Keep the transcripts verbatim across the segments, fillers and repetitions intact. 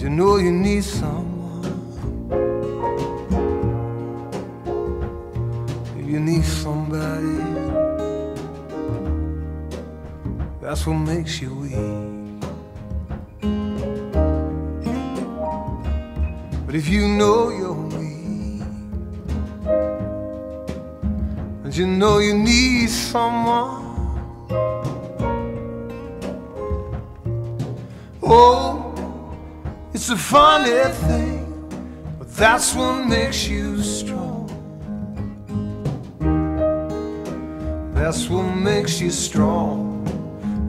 you know you need someone, you need somebody. That's what makes you weak. But if you know you're weak, and you know you need someone, oh, it's a funny thing, but that's what makes you strong. That's what makes you strong.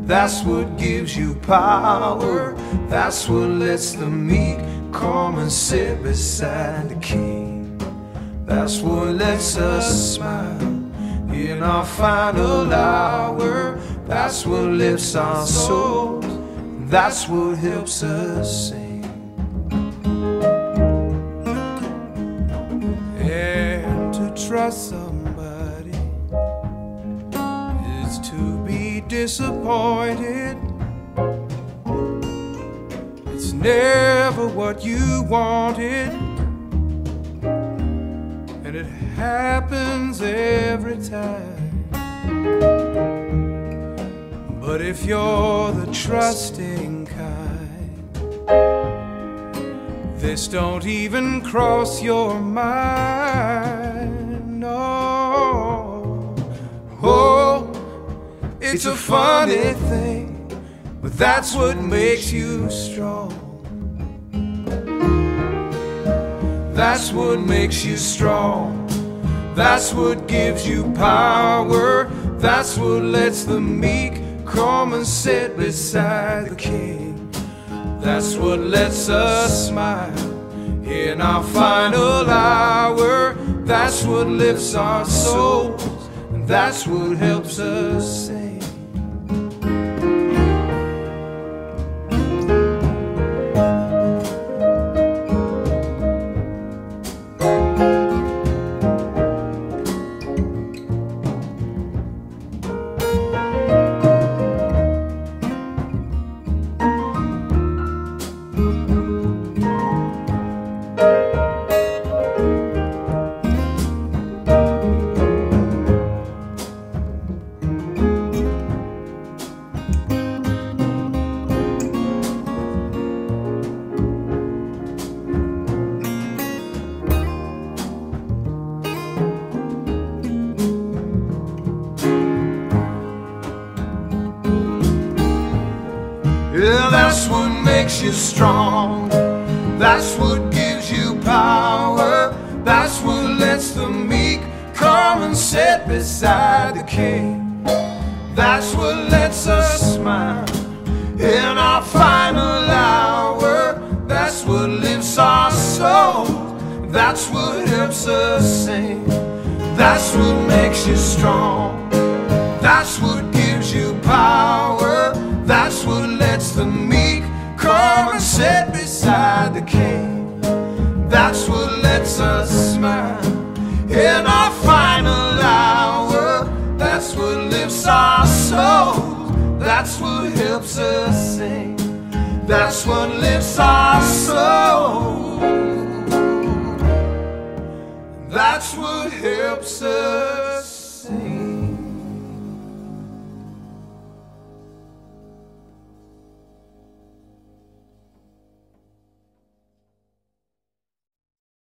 That's what gives you power. That's what lets the meek come and sit beside the king. That's what lets us smile in our final hour. That's what lifts our souls. That's what helps us sing. And to trust somebody is to be disappointed. It's never what you wanted, and it happens every time. But if you're the trusting kind, this don't even cross your mind. No, oh, it's a funny thing, but that's what makes you strong. That's what makes you strong. That's what gives you power. That's what lets the meek come and sit beside the king. That's what lets us smile in our final hour. That's what lifts our souls, and that's what helps us sing. That's what makes you strong. That's what gives you power. That's what lets the meek come and sit beside the king. That's what lets us smile in our final hour. That's what lifts our souls. That's what helps us sing. That's what makes you strong. That's what gives you power. That's what lets the meek come and sit beside the king. That's what lets us smile in our final hour. That's what lifts our souls. That's what helps us sing. That's what lifts our souls. That's what helps us sing.